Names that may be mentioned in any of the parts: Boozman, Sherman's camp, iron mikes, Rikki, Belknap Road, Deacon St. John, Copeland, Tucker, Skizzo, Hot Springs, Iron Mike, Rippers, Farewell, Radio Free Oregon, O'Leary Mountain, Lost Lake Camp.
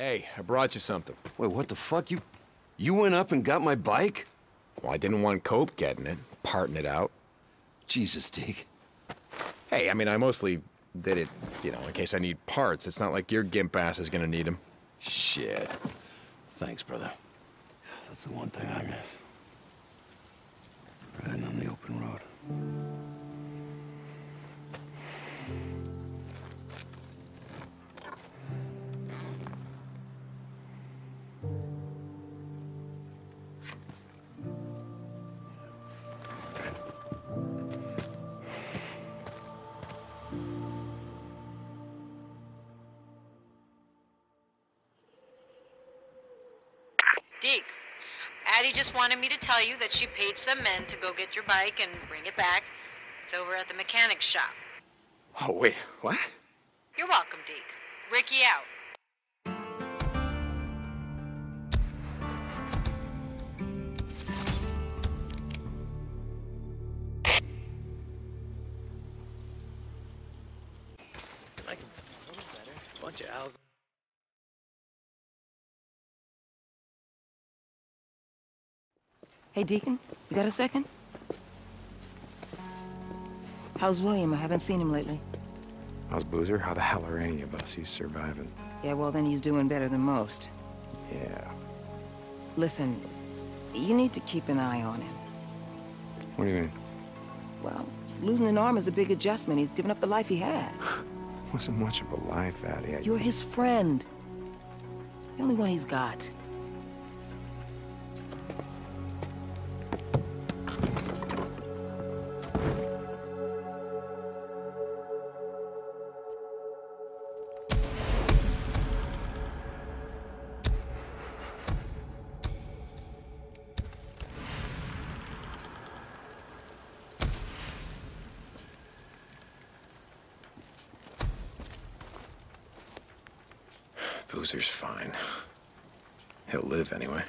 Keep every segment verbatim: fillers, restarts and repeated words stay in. Hey, I brought you something. Wait, what the fuck? You you went up and got my bike? Well, I didn't want Cope getting it, parting it out. Jesus, Dick. Hey, I mean, I mostly did it, you know, in case I need parts. It's not like your gimp ass is gonna need them. Shit. Thanks, brother. That's the one thing I miss. Riding on the open road. Addie just wanted me to tell you that she paid some men to go get your bike and bring it back. It's over at the mechanic's shop. Oh, wait, what? You're welcome, Deke. Ricky out. I can do a little better. Bunch of owls. Hey, Deacon, you got a second? How's William? I haven't seen him lately. How's Boozer? How the hell are any of us? He's surviving. Yeah, well, then he's doing better than most. Yeah. Listen, you need to keep an eye on him. What do you mean? Well, losing an arm is a big adjustment. He's given up the life he had. Wasn't much of a life, Addie. I... You're his friend. The only one he's got. Boozer's fine. He'll live anyway.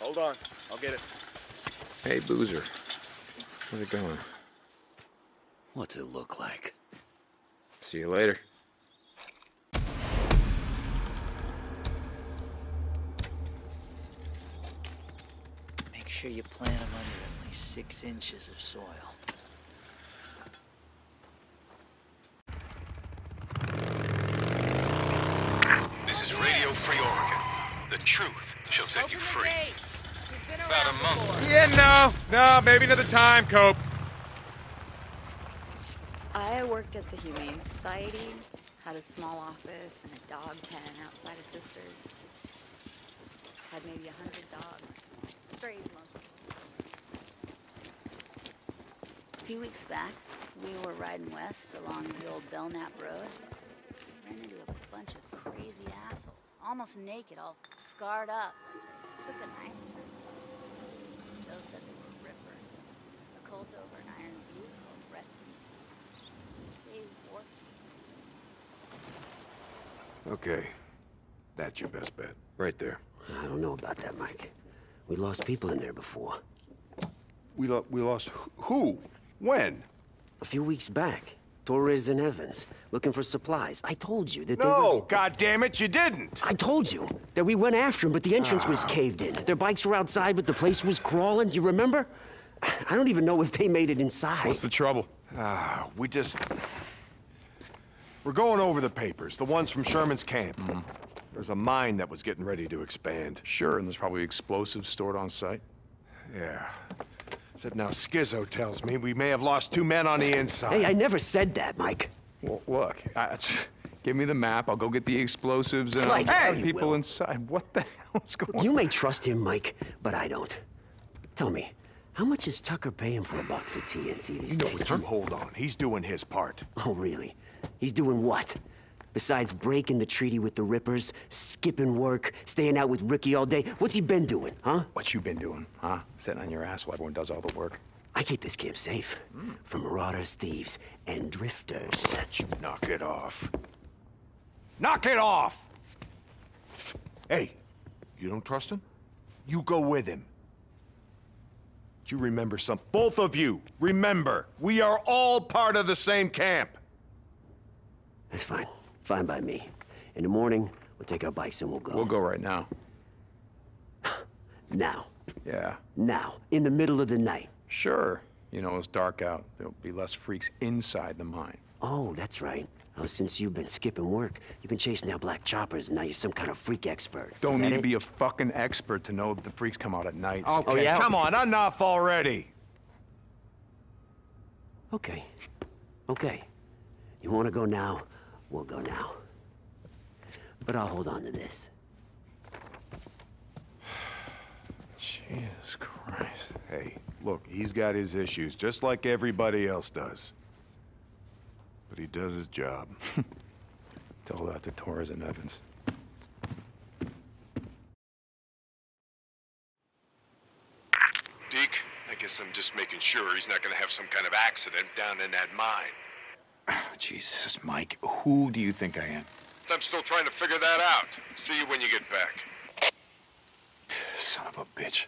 Hold on, I'll get it. Hey, Boozer. How's it going? What's it look like? See you later. Make sure you plant them under at least six inches of soil. This is Radio Free Oregon. The truth shall set you free. About a month. Yeah, no, no, maybe another time, Cope. I worked at the Humane Society, had a small office and a dog pen outside of Sisters. Had maybe a hundred dogs, strays mostly. A few weeks back, we were riding west along the old Belknap Road. Ran into a bunch of crazy assholes, almost naked, all scarred up. Took a knife. Those said they were rippers. A colt over an iron boot called Rescue. They warped. Okay. That's your best bet. Right there. I don't know about that, Mike. We lost people in there before. We, lo we lost who? When? A few weeks back. Torres and Evans, looking for supplies. I told you that no, they No, were... goddammit, you didn't! I told you that we went after them, but the entrance ah. was caved in. Their bikes were outside, but the place was crawling. You remember? I don't even know if they made it inside. What's the trouble? Ah, we just... We're going over the papers, the ones from Sherman's camp. Mm-hmm. There's a mine that was getting ready to expand. Sure, and there's probably explosives stored on site. Yeah. Except now Schizo tells me we may have lost two men on the inside. Hey, I never said that, Mike. Well, look, I, Give me the map. I'll go get the explosives and like I'll get people will. inside. What the hell's going on? You may trust him, Mike, but I don't. Tell me, how much is Tucker paying for a box of T N T these no, days? Would huh? you hold on. He's doing his part. Oh, really? He's doing what? Besides breaking the treaty with the Rippers, skipping work, staying out with Ricky all day, what's he been doing, huh? What you been doing, huh? Sitting on your ass while everyone does all the work. I keep this camp safe mm. from marauders, thieves, and drifters. Why don't you knock it off? Knock it off! Hey, you don't trust him? You go with him. You remember something? Both of you, remember, we are all part of the same camp. That's fine. Fine by me. In the morning, we'll take our bikes and we'll go. We'll go right now. Now? Yeah. Now, in the middle of the night. Sure. You know, it's dark out. There'll be less freaks inside the mine. Oh, that's right. Oh, since you've been skipping work, you've been chasing out black choppers, and now you're some kind of freak expert. Don't need it? to be a fucking expert to know that the freaks come out at night. Okay, oh, yeah? Come on, enough already! Okay. Okay. You want to go now? We'll go now. But I'll hold on to this. Jesus Christ. Hey, look, he's got his issues, just like everybody else does. But he does his job. Tell that to Torres and Evans. Deke, I guess I'm just making sure he's not going to have some kind of accident down in that mine. Oh, Jesus, Mike, who do you think I am? I'm still trying to figure that out. See you when you get back. Son of a bitch.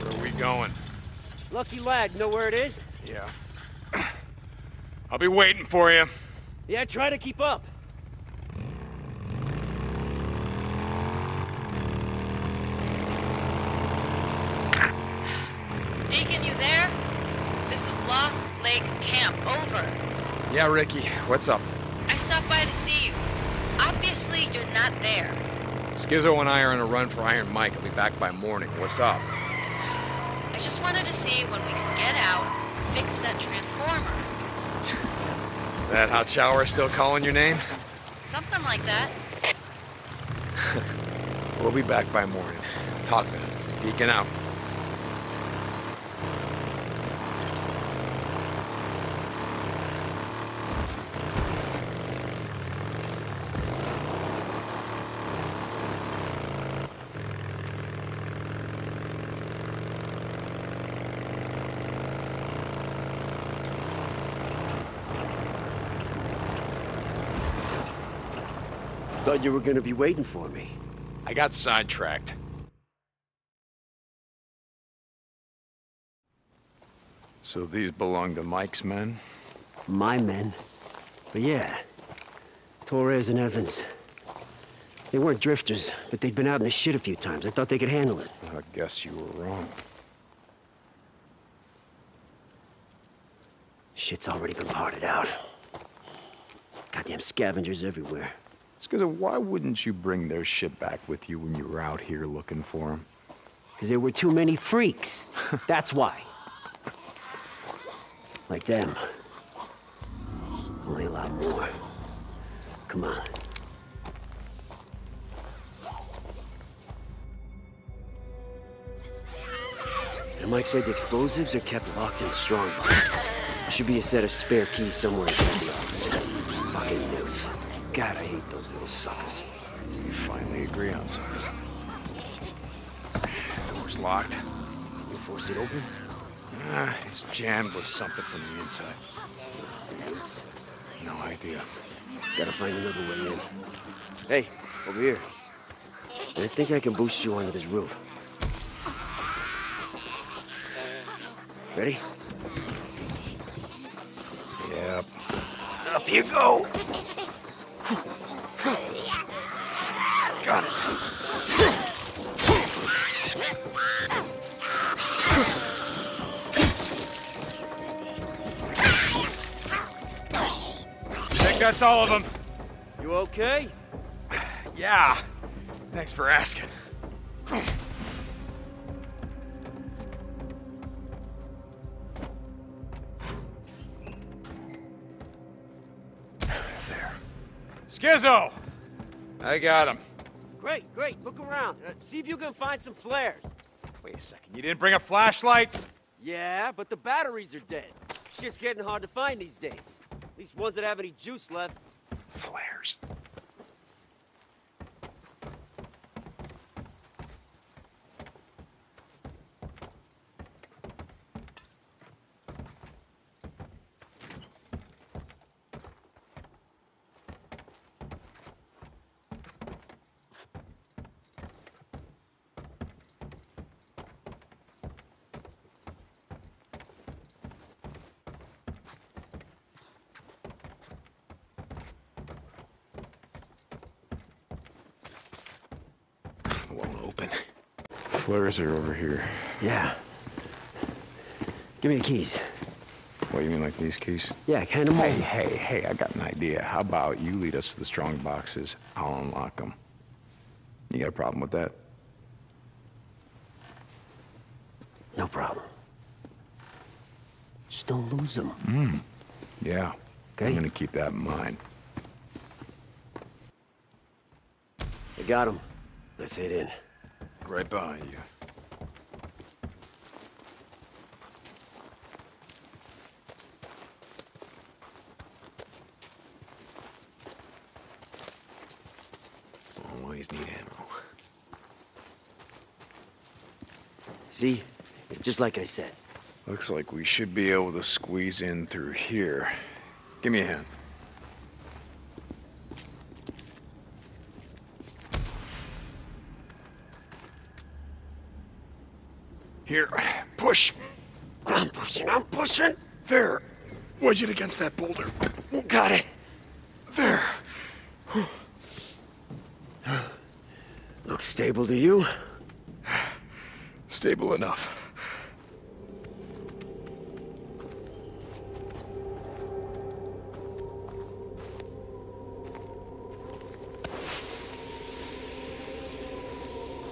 Where are we going? Lucky lad, know where it is? Yeah. I'll be waiting for you. Yeah, try to keep up. Deacon, you there? This is Lost Lake Camp, over. Yeah, Ricky, what's up? I stopped by to see you. Obviously, you're not there. Schizo and I are on a run for Iron Mike. I'll be back by morning. What's up? I just wanted to see when we could get out, fix that transformer. That hot shower still calling your name? Something like that. We'll be back by morning. Talk to him. Deacon out. Thought you were gonna be waiting for me. I got sidetracked. So these belong to Mike's men? My men. But yeah, Torres and Evans. They weren't drifters, but they'd been out in the shit a few times. I thought they could handle it. I guess you were wrong. Shit's already been parted out. Goddamn scavengers everywhere. Schizo, why wouldn't you bring their shit back with you when you were out here looking for them? Because there were too many freaks. That's why. Like them. Only a lot more. Come on. And Mike said the explosives are kept locked in strong boxes. There should be a set of spare keys somewhere in the office. Fucking noose. God, I hate those little suckers. We finally agree on something. Door's locked. You force it open? Ah, it's jammed with something from the inside. It's... No idea. Gotta find another way in. Hey, over here. I think I can boost you onto this roof. Ready? Yep. Up you go! Got it. That's all of them. You okay? Yeah. Thanks for asking. There. Schizo! I got him. Great, great. Look around. Uh, see if you can find some flares. Wait a second. You didn't bring a flashlight? Yeah, but the batteries are dead. Shit's getting hard to find these days. At least ones that have any juice left. Flares. Flares are over here. Yeah. Give me the keys. What, you mean like these keys? Yeah, hand them over. Hey, hey, hey, I got an idea. How about you lead us to the strong boxes, I'll unlock them. You got a problem with that? No problem. Just don't lose them. Mm. Yeah. Okay. I'm gonna keep that in mind. I got them. Let's hit in. Right behind you. Always need ammo. See? It's just like I said. Looks like we should be able to squeeze in through here. Give me a hand. Here, push. I'm pushing, I'm pushing. There. Wedge it against that boulder. Got it. There. Looks stable to you? Stable enough.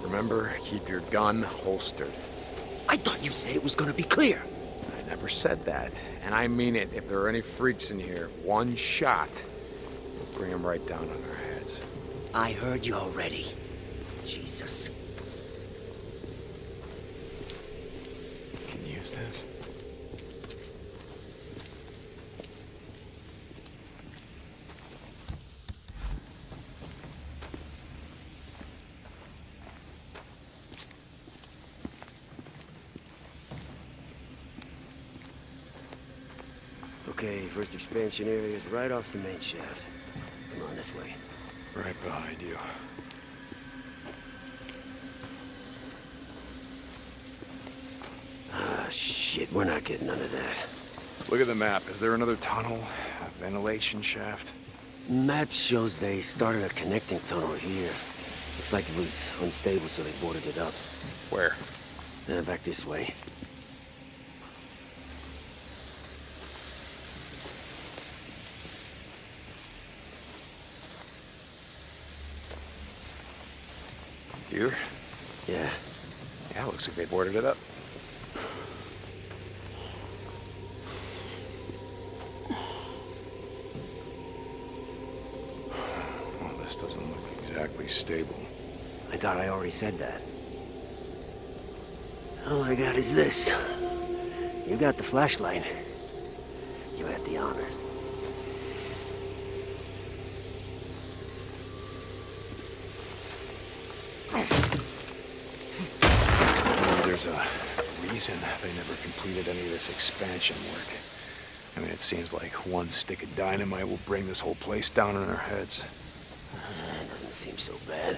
Remember, keep your gun holstered. I thought you said it was gonna be clear. I never said that, and I mean it. If there are any freaks in here, one shot, we'll bring them right down on our heads. I heard you already. Jesus. Can you use this? Okay, first expansion area is right off the main shaft. Come on, this way. Right behind you. Ah, shit, we're not getting none of that. Look at the map. Is there another tunnel? A ventilation shaft? Map shows they started a connecting tunnel here. Looks like it was unstable, so they boarded it up. Where? Uh, back this way. Here? Yeah. Yeah, looks like they boarded it up. Well, this doesn't look exactly stable. I thought I already said that. All I got is this. You got the flashlight. You had the honors. Reason they never completed any of this expansion work. I mean, it seems like one stick of dynamite will bring this whole place down on our heads. Uh, it doesn't seem so bad.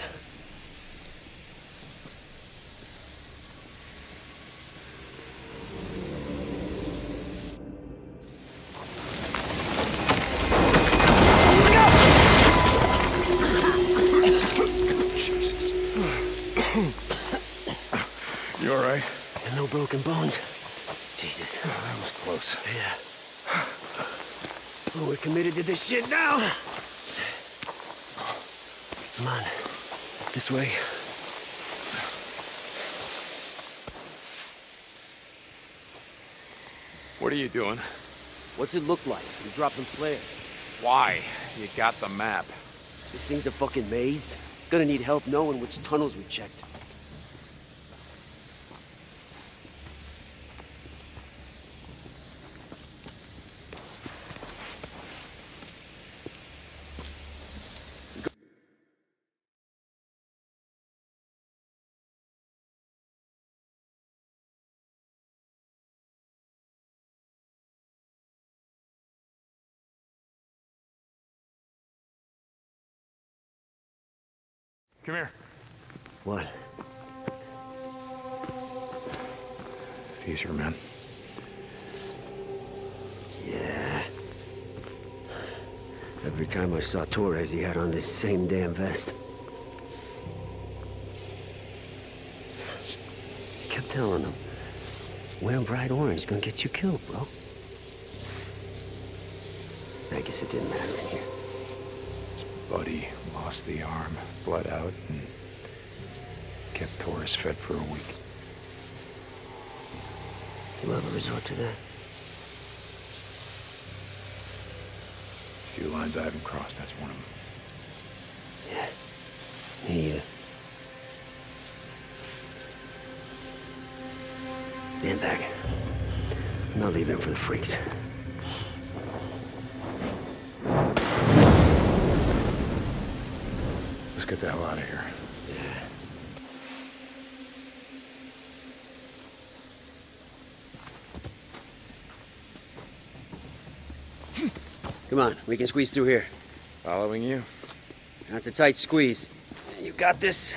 Bones. Jesus. Oh, that was close. Yeah. Well, we're committed to this shit now. Come on. This way. What are you doing? What's it look like? You're dropping flares. Why? You got the map. This thing's a fucking maze. Gonna need help knowing which tunnels we checked. Come here. What? Easier, man. Yeah. Every time I saw Torres, he had on this same damn vest. I kept telling him, wearing bright orange is gonna get you killed, bro. I guess it didn't matter in here. Buddy lost the arm, bled out, and kept Torres fed for a week. You ever resort to that? A few lines I haven't crossed, that's one of them. Yeah. He, uh... stand back. I'm not leaving him for the freaks. Get the hell out of here. Yeah. Come on, we can squeeze through here. Following you? That's a tight squeeze. You got this?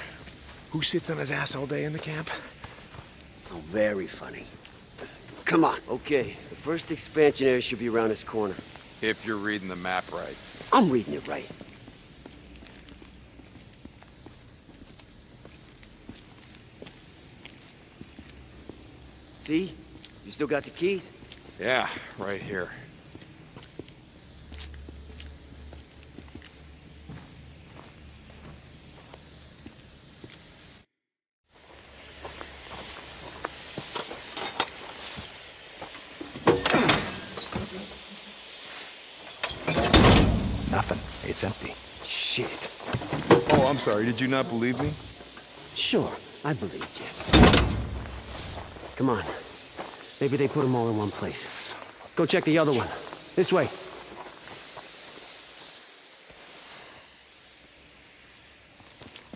Who sits on his ass all day in the camp? Oh, very funny. Come on. Okay, the first expansion area should be around this corner. If you're reading the map right. I'm reading it right. See? You still got the keys? Yeah, right here. Nothing. It's empty. Shit. Oh, I'm sorry. Did you not believe me? Sure, I believed you. Come on. Maybe they put them all in one place. Let's go check the other one. This way.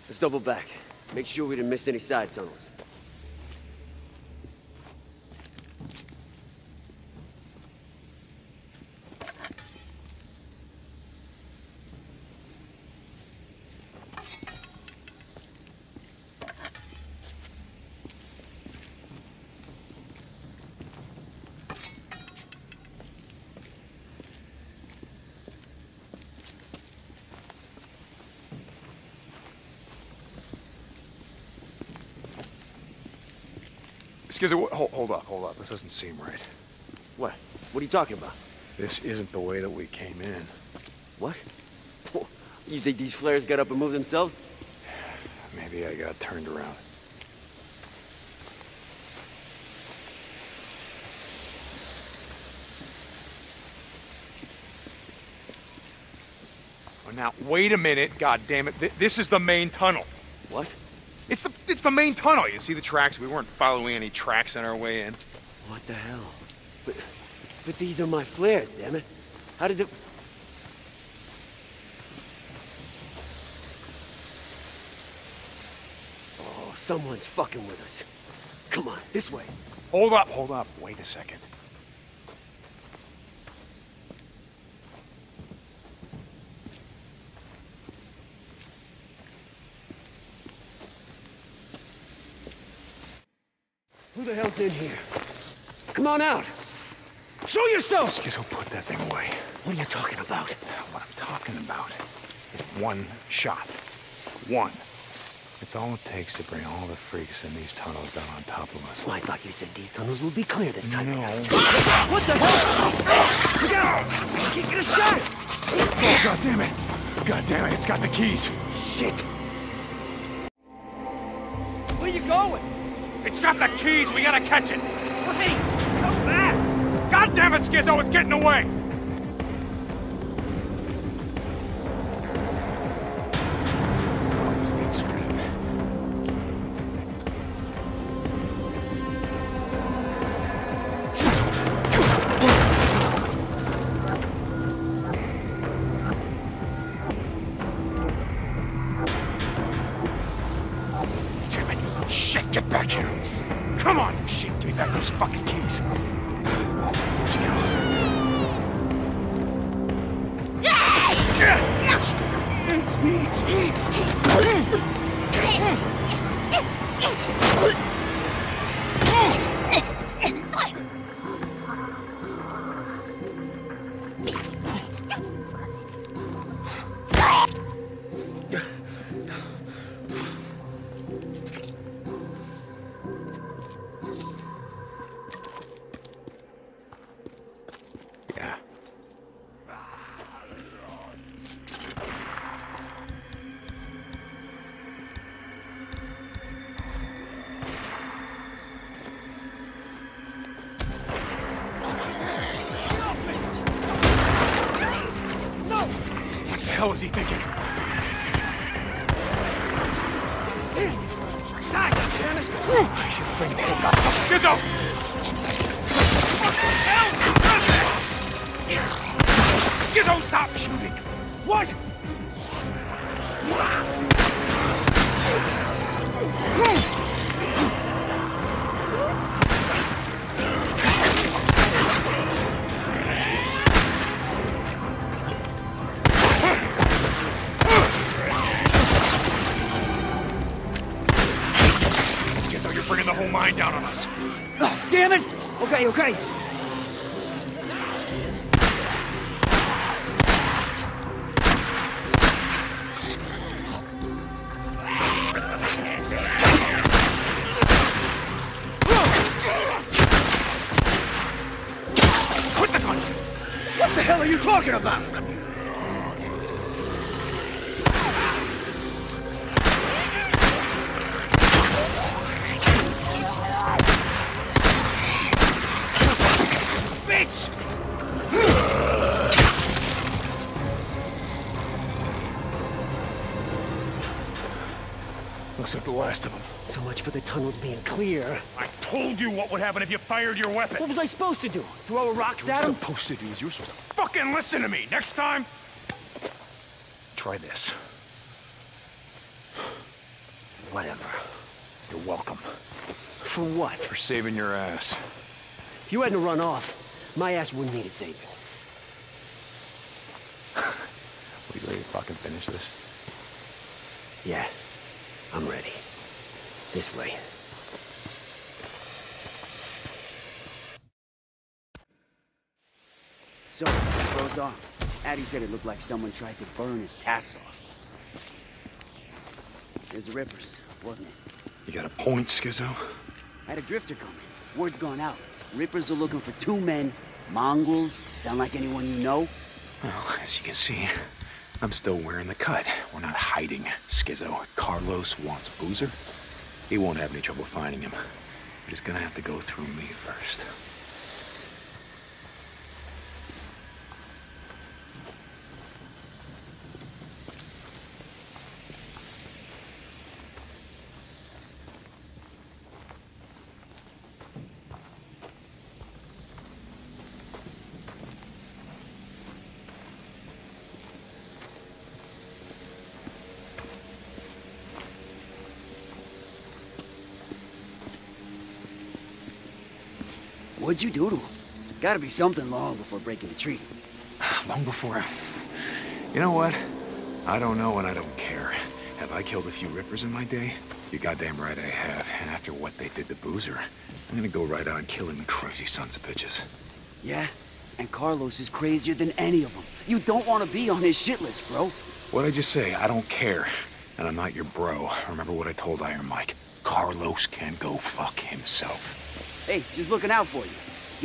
Let's double back. Make sure we didn't miss any side tunnels. Excuse me, hold, hold up, hold up. This doesn't seem right. What? What are you talking about? This isn't the way that we came in. What? You think these flares got up and moved themselves? Maybe I got turned around. Oh, now, wait a minute, God damn it! This is the main tunnel. What? It's the, it's the main tunnel. You see the tracks? We weren't following any tracks on our way in. What the hell? But, but these are my flares, damn it. How did the... Oh, someone's fucking with us. Come on, this way. Hold up, hold up. Wait a second. Who the hell's in here? Come on out! Show yourself! Schizo, put that thing away. What are you talking about? What I'm talking about is one shot. One. It's all it takes to bring all the freaks in these tunnels down on top of us. Well, I thought you said these tunnels will be clear this time. No. What the hell? Look out! I can't get a shot! Oh, God damn it! God damn it, it's got the keys! Shit! Where you going? It's got the keys, we gotta catch it! Hey, come back! God damn it, Schizo, it's getting away! What was he thinking? Die, damn it! I should bring the hook up. Schizo! What the hell? Schizo, stop shooting! What? Down on us. Oh, damn it! Okay, okay. Put the gun! What the hell are you talking about? So much for the tunnels being clear. I told you what would happen if you fired your weapon. What was I supposed to do? Throw rocks at him? What you're supposed to do is you're supposed to fucking listen to me. Next time, try this. Whatever. You're welcome. For what? For saving your ass. If you hadn't run off, my ass wouldn't need a saving. Will you let me fucking finish this? Yeah. I'm ready. This way. So, it goes on. Addy said it looked like someone tried to burn his tats off. It was the Rippers, wasn't it? You got a point, Schizo? I had a drifter come in. Word's gone out. Rippers are looking for two men. Mongrels. Sound like anyone you know? Well, as you can see, I'm still wearing the cut. We're not hiding, Schizo. Carlos wants Boozer. He won't have any trouble finding him. But he's gonna have to go through me first. What'd you do to him? Gotta be something long before breaking the treaty. Long before... You know what? I don't know and I don't care. Have I killed a few Rippers in my day? You're goddamn right I have. And after what they did to Boozer, I'm gonna go right on killing the crazy sons of bitches. Yeah? And Carlos is crazier than any of them. You don't want to be on his shit list, bro. What'd I just say? I don't care. And I'm not your bro. Remember what I told Iron Mike. Carlos can go fuck himself. Hey, he's looking out for you.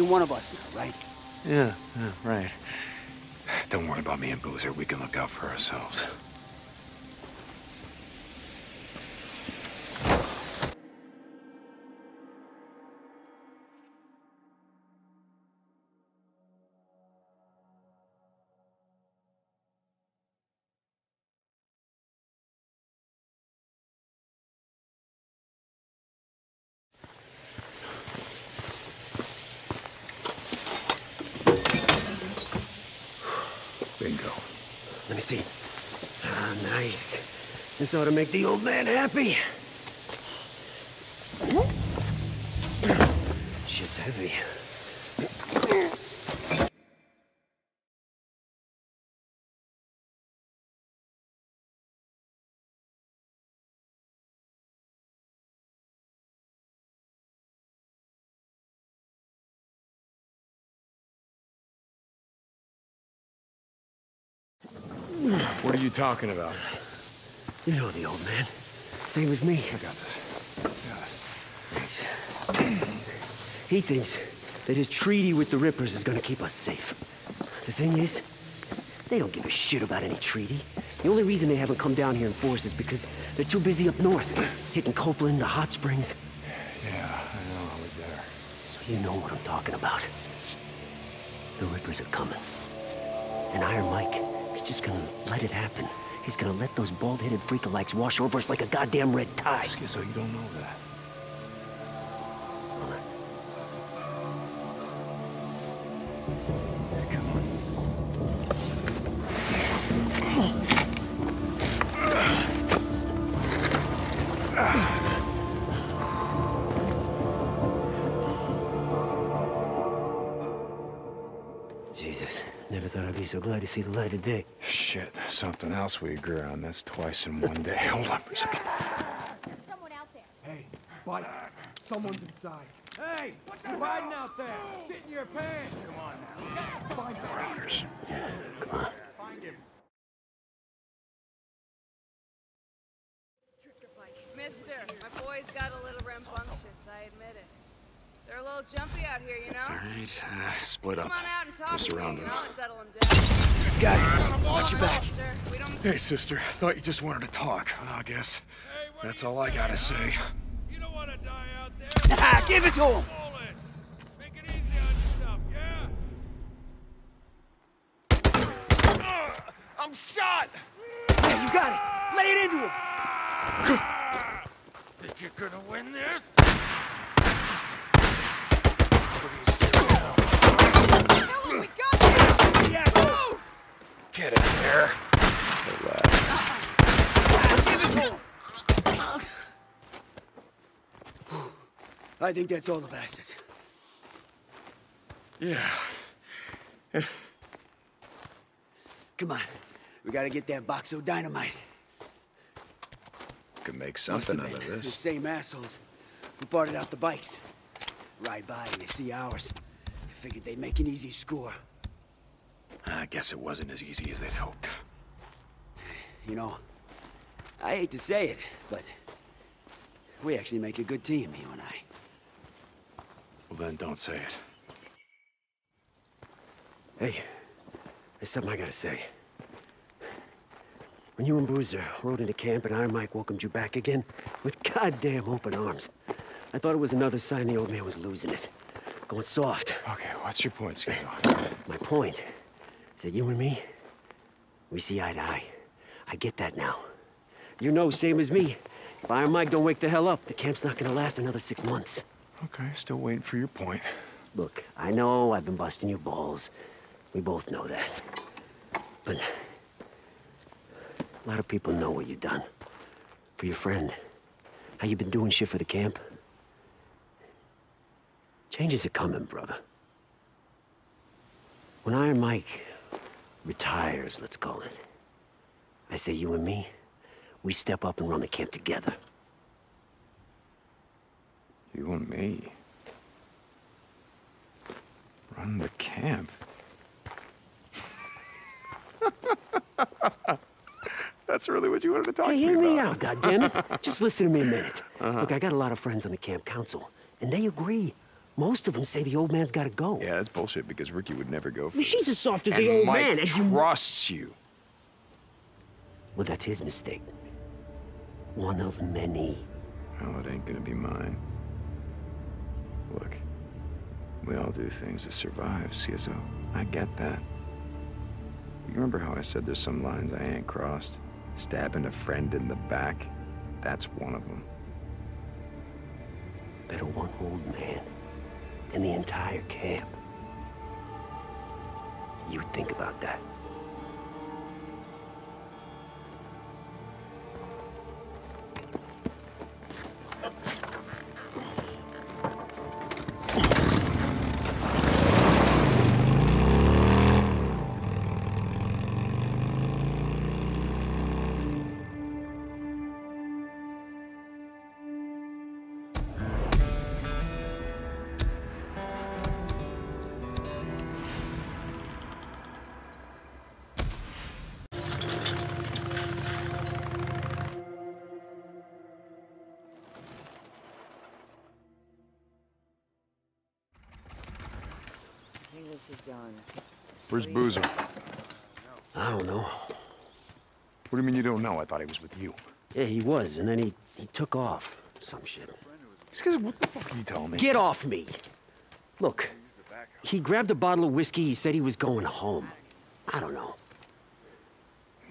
You're one of us now, right? Yeah, yeah, right. Don't worry about me and Boozer. We can look out for ourselves. See? Ah, nice. This ought to make the old man happy. Shit's heavy. What are you talking about? You know the old man. Same with me. I got this. Got it. Thanks. He thinks that his treaty with the Rippers is gonna keep us safe. The thing is, they don't give a shit about any treaty. The only reason they haven't come down here in force is because they're too busy up north, hitting Copeland, the Hot Springs. Yeah, I know. I was there. So you know what I'm talking about. The Rippers are coming. And Iron Mike. He's just gonna let it happen. He's gonna let those bald-headed freakalikes wash over us like a goddamn red tide. So you don't know that. All right. Come on. Ah. Jesus. Never thought I'd be so glad to see the light of day. Shit, something else we agree on. That's twice in one day. Hold on for a second. There's someone out there. Hey, bike. Someone's inside. Hey, what you hiding out there? Sit in your pants. Come on now. Find him. Rounders. Yeah, come on. Find him. Mister, my boy's got a little rambunctious, I admit it. They're a little jumpy out here, you know? All right, uh, split up. Come on out and talk. We'll surround them. Got it. Watch your back. Hey, sister. I thought you just wanted to talk. Well, I guess that's all I gotta say. You don't want to die out there. Ah, give it to him! Make it easy on yourself, yeah? I'm shot! Yeah, you got it. Lay it into him. Think you're gonna win this? Get in there. Relax. I think that's all the bastards. Yeah. Come on. We gotta get that box of dynamite. Could make something out of this. The same assholes who parted out the bikes. Ride by and they see ours. I figured they'd make an easy score. I guess it wasn't as easy as they'd hoped. You know, I hate to say it, but we actually make a good team, you and I. Well, then don't say it. Hey, there's something I gotta say. When you and Boozer rode into camp and Iron Mike welcomed you back again with goddamn open arms, I thought it was another sign the old man was losing it. Going soft. Okay, what's your point, Schizo? My point is that you and me, we see eye to eye. I get that now. You know, same as me, if Iron Mike don't wake the hell up, the camp's not gonna last another six months. Okay, still waiting for your point. Look, I know I've been busting your balls. We both know that. But a lot of people know what you've done. For your friend, how you've been doing shit for the camp. Changes are coming, brother. When Iron Mike retires, let's call it, I say you and me, we step up and run the camp together. You and me? Run the camp? That that's really what you wanted to talk hey, to me about. Hey, hear me out, goddammit. Just listen to me a minute. Uh-huh. Look, I got a lot of friends on the camp council, and they agree. Most of them say the old man's got to go. Yeah, that's bullshit, because Ricky would never go for well, she's as soft as and the old Mike man. And Mike trusts you. Well, that's his mistake. One of many. Oh, it ain't gonna be mine. Look, we all do things to survive, C S O. I get that. You remember how I said there's some lines I ain't crossed? Stabbing a friend in the back? That's one of them. Better one old man than the entire camp. You think about that. Where's Boozer? I don't know. What do you mean you don't know? I thought he was with you. Yeah, he was, and then he, he took off. Some shit. Excuse me, what the fuck are you telling me? Get off me! Look, he grabbed a bottle of whiskey, he said he was going home. I don't know.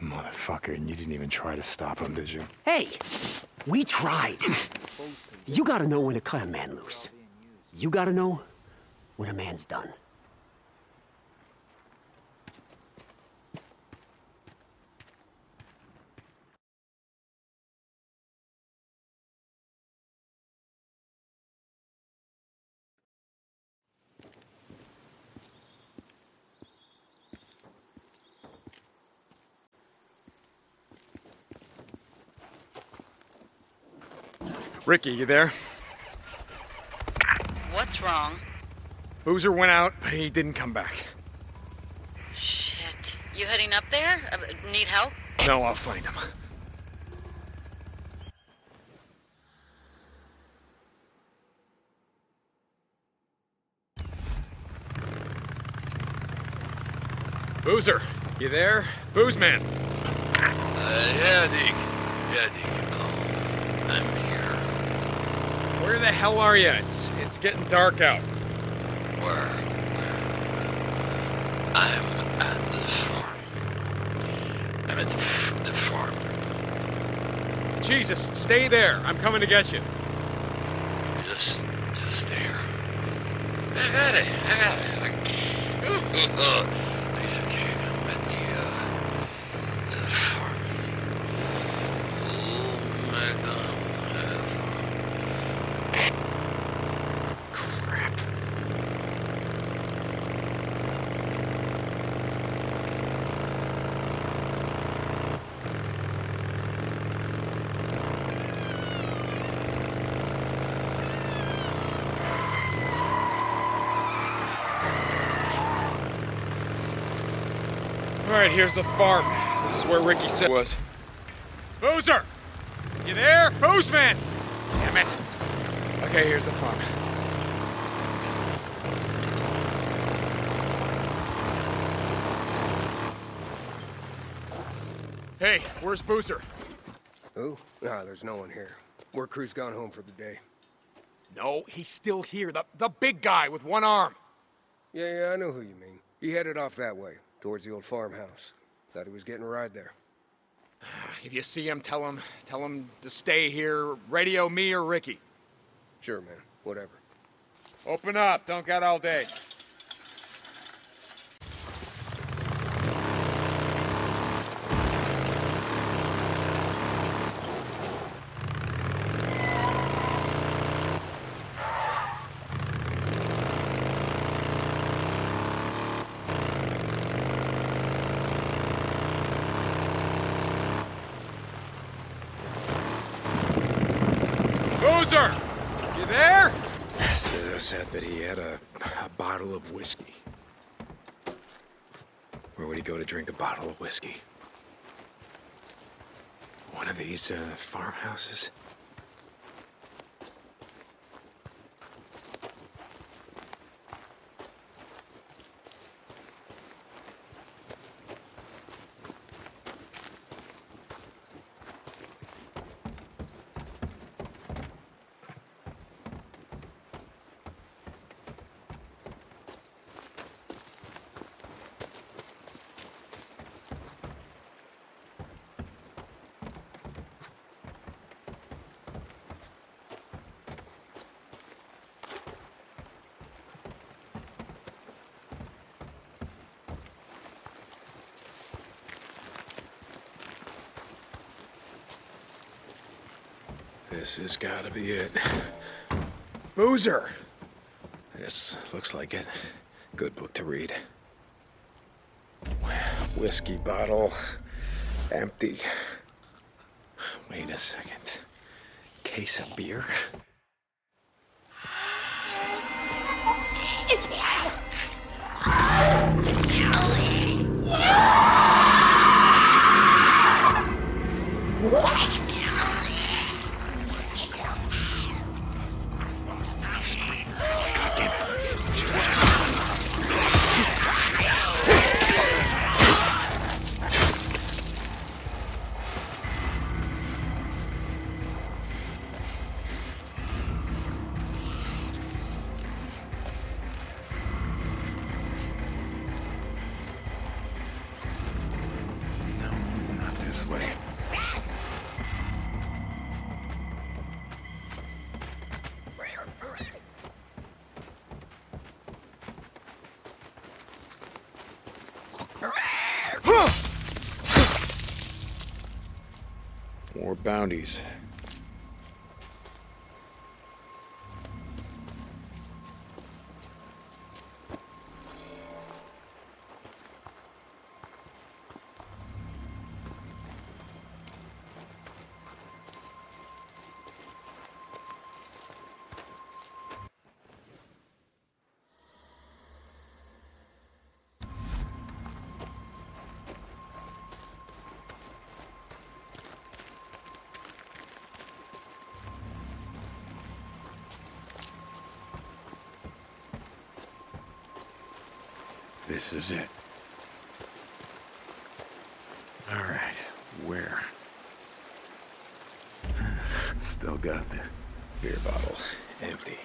Motherfucker, and you didn't even try to stop him, did you? Hey! We tried! You gotta know when to cut a man loose. You gotta know when a man's done. Ricky, you there? What's wrong? Boozer went out, but he didn't come back. Shit. You heading up there? Uh, need help? No, I'll find him. Boozer, you there? Boozman. Uh, yeah, Deke. Yeah, Deke. Oh, I'm here. Where the hell are you? It's it's getting dark out. Where? Where? I'm at the farm. I'm at the, f the farm. Jesus, stay there. I'm coming to get you. Just, just stay here. I got it. I got it. I... Piece of cake. I'm at the, uh, the farm. Oh, my God. Alright, here's the farm. This is where Ricky said was. Boozer! You there? Boozman! Damn it. Okay, here's the farm. Hey, where's Boozer? Who? Nah, there's no one here. Work crew's gone home for the day. No, he's still here. The, the big guy with one arm. Yeah, yeah, I know who you mean. He headed off that way. Towards the old farmhouse. Thought he was getting a ride there. If you see him, tell him, tell him to stay here. Radio me or Ricky. Sure, man. Whatever. Open up. Don't got all day. That he had a, a bottle of whiskey. Where would he go to drink a bottle of whiskey? One of these uh, farmhouses. This has got to be it. Boozer! This looks like it. Good book to read. Whiskey bottle. Empty. Wait a second. Case of beer? Bounties. This is it. All right, where? Still got this. Beer bottle, empty.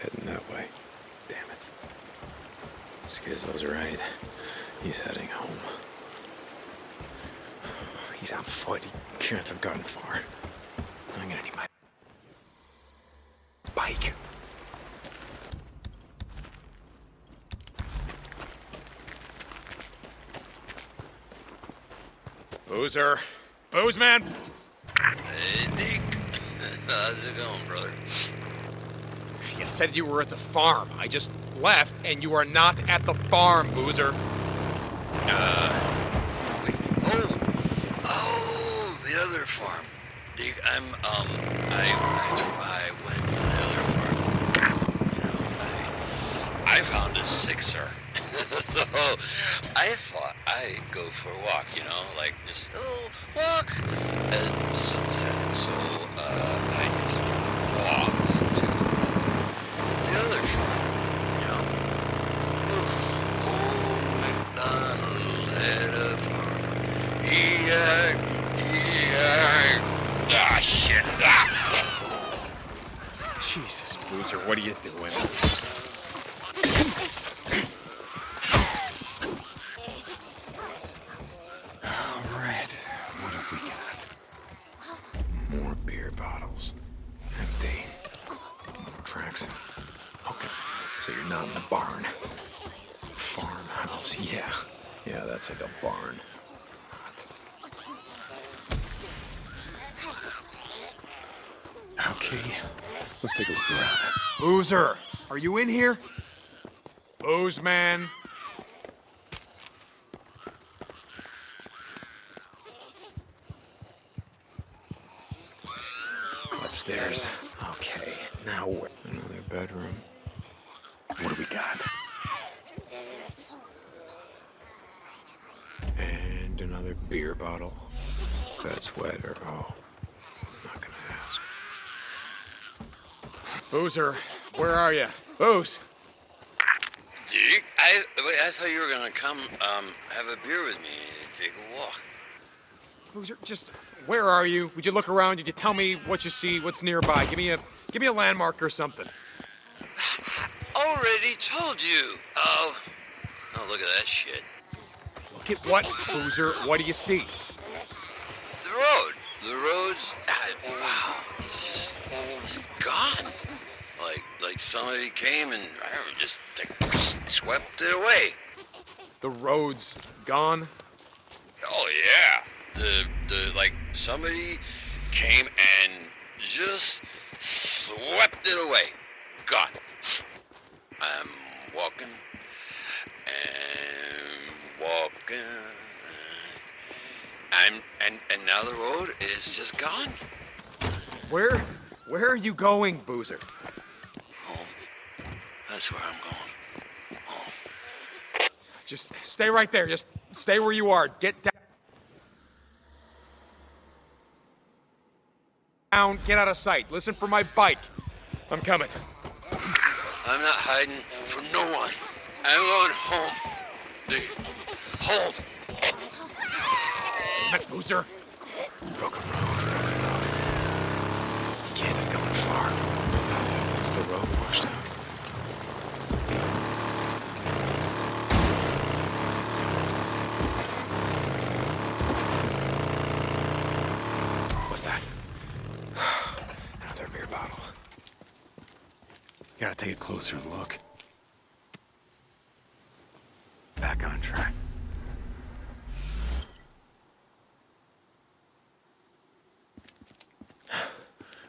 Heading that way. Damn it. Schizo's right. He's heading home. He's on foot. He can't have gotten far. I'm gonna need my bike. Boozer. Boozman! Hey, Dick. How's it going, brother? You said you were at the farm. I just left, and you are not at the farm, Boozer. Uh... Wait. Oh! Oh! The other farm. Dick, I'm, um... I, I, I went to the other farm. You know, I... I found a sixer. So, I thought I'd go for a walk, you know, like just, oh, walk, and sunset, so, uh, I just walked to the other farm, you know, oh, old MacDonald had a farm, he, uh, he, uh, ah, shit, ah. Jesus, Boozer, what are you doing? Boozer, are you in here? Boozman. Upstairs. Okay, now we're in another bedroom. What do we got? And another beer bottle. that's wet or oh, I'm not gonna ask. Boozer, where are you? Booze. Did you, I I thought you were gonna come um have a beer with me and take a walk. Boozer, just where are you? Would you look around? Did you tell me what you see? What's nearby? Give me a give me a landmark or something. Already told you. Oh, oh look at that shit. Look at what, Boozer? What do you see? The road. The road's uh, wow. It's just it's gone. Like like somebody came and I don't know, just like, swept it away. The road's gone? Oh yeah. The the like somebody came and just swept it away. Gone. I'm walking and walking. I'm and and now the road is just gone. Where where are you going, Boozer? Home. That's where I'm going. Home. Just stay right there. Just stay where you are. Get down. Down, get out of sight. Listen for my bike. I'm coming. I'm not hiding from no one. I'm going home. The home. That Boozer. Broken road. You can't have gone far. Is the road washed out? What's that? Another beer bottle. You gotta take a closer look. Back on track.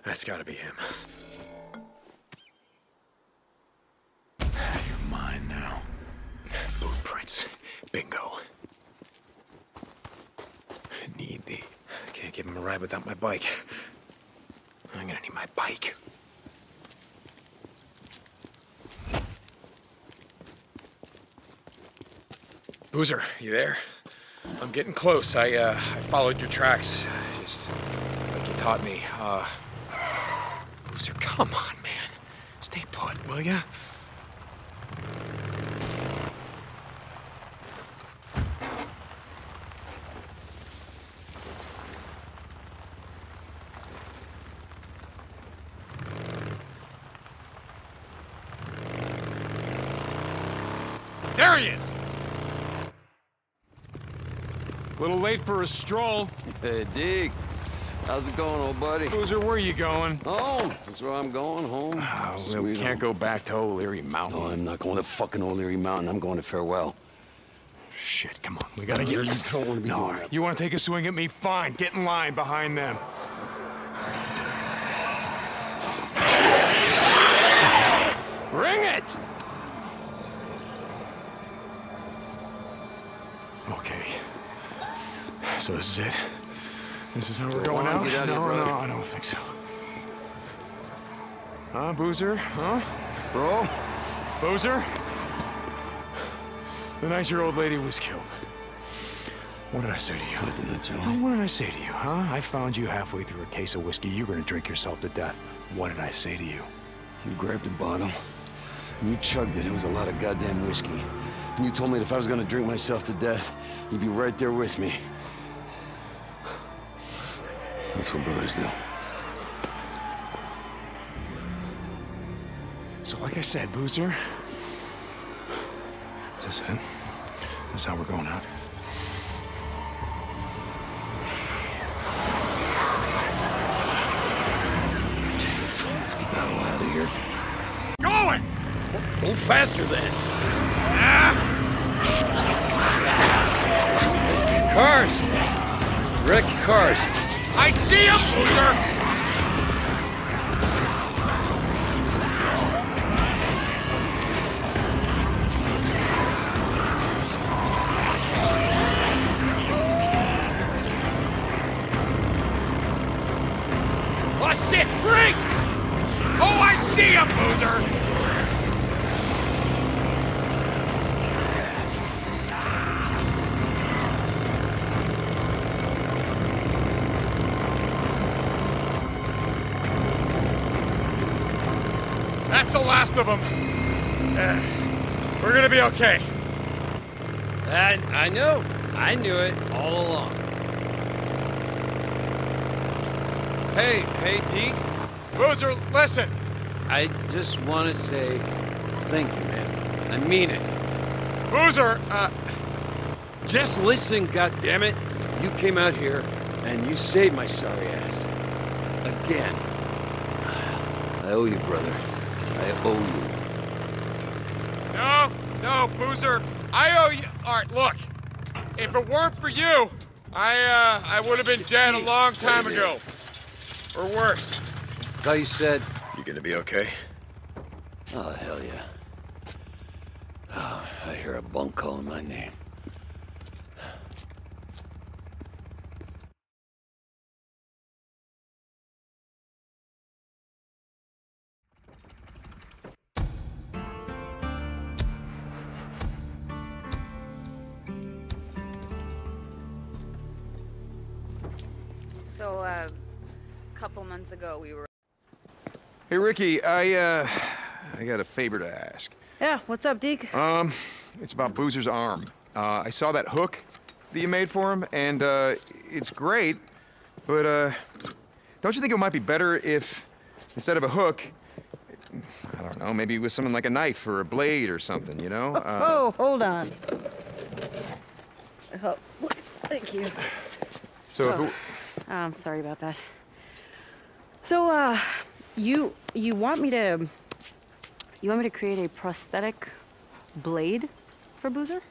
That's gotta be him. You're mine now. Boot prints. Bingo. I need thee. I can't give him a ride without my bike. I'm gonna need my bike. Boozer, you there? I'm getting close. I, uh, I followed your tracks, just like you taught me. Uh, Boozer, come on, man. Stay put, will ya? There he is! Little late for a stroll. Hey, Dig. How's it going, old buddy? Boozer, where are you going? Home. That's where I'm going, home. Oh, so we can't home. Go back to O'Leary Mountain. No, I'm not going to fucking O'Leary Mountain. I'm going to Farewell. Shit, come on. We gotta no, get... You don't want to be no, doing that. You want to take a swing at me? Fine. Get in line behind them. Ring it! Okay. So this is it? This is how we're going out? out? No, no, I don't think so. Huh, Boozer? Huh? Bro? Boozer? The nicer old lady was killed. What did I say to you? What did I tell you? What did I say to you, huh? I found you halfway through a case of whiskey. You were gonna drink yourself to death. What did I say to you? You grabbed a bottle, and you chugged it. It was a lot of goddamn whiskey. And you told me that if I was gonna drink myself to death, you'd be right there with me. That's what brothers do. So like I said, Boozer, is this it? This is how we're going out? Let's get the hell out of here. Going! Go faster then. Ah. Cars! Wrecked cars. I see him, Boozer! Oh shit, freaks! Oh, I see him, Boozer! That's the last of them. Uh, we're gonna be okay. I, I know. I knew it all along. Hey, hey, Deke. Boozer, listen. I just want to say thank you, man. I mean it. Boozer, uh... just listen, goddammit. You came out here, and you saved my sorry ass. Again. I owe you, brother. I owe you. No, no, Boozer. I owe you... All right, look. If it weren't for you, I, uh, I would have been it's dead me. a long time ago. Or worse. Like you said... You gonna be okay? Oh, hell yeah. Oh, I hear a bunk calling my name. So, uh, a couple months ago we were... Hey, Ricky, I, uh, I got a favor to ask. Yeah, what's up, Deke? Um, it's about Boozer's arm. Uh, I saw that hook that you made for him, and, uh, it's great, but, uh, don't you think it might be better if, instead of a hook, I don't know, maybe with something like a knife or a blade or something, you know? Oh, uh, oh hold on. Oh, please, thank you. So oh. if it... I'm um, sorry about that. So, uh, you you want me to you want me to create a prosthetic blade for Boozer?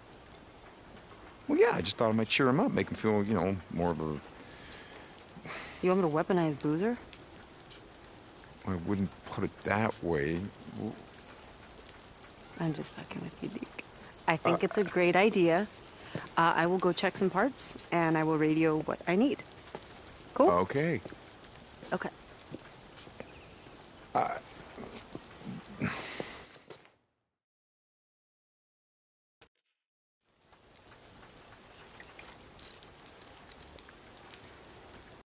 Well, yeah. I just thought I might cheer him up, make him feel, you know, more of a. You want me to weaponize Boozer? I wouldn't put it that way. I'm just fucking with you, Deke. I think uh, it's a great idea. Uh, I will go check some parts, and I will radio what I need. Cool. Okay. Okay. Uh,